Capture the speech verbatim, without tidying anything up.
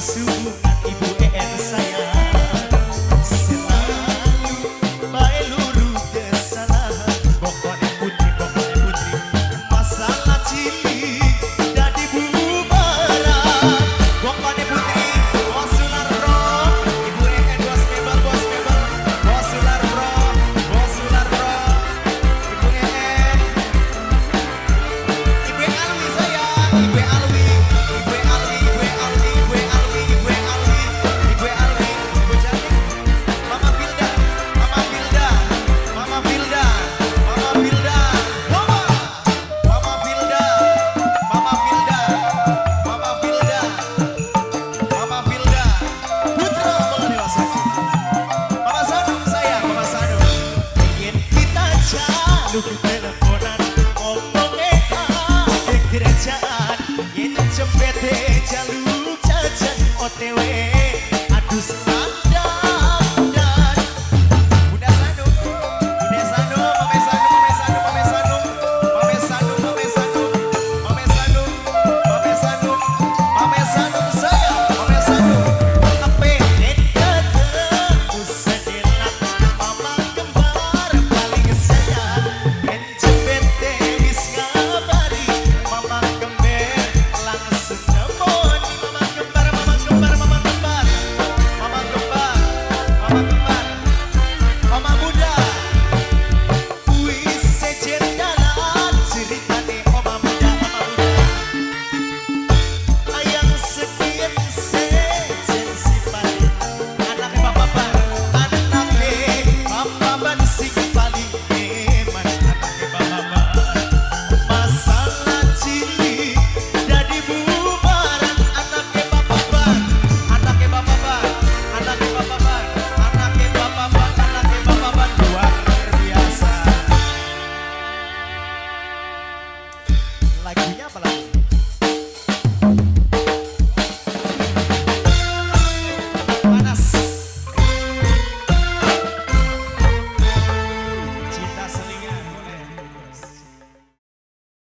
palsu.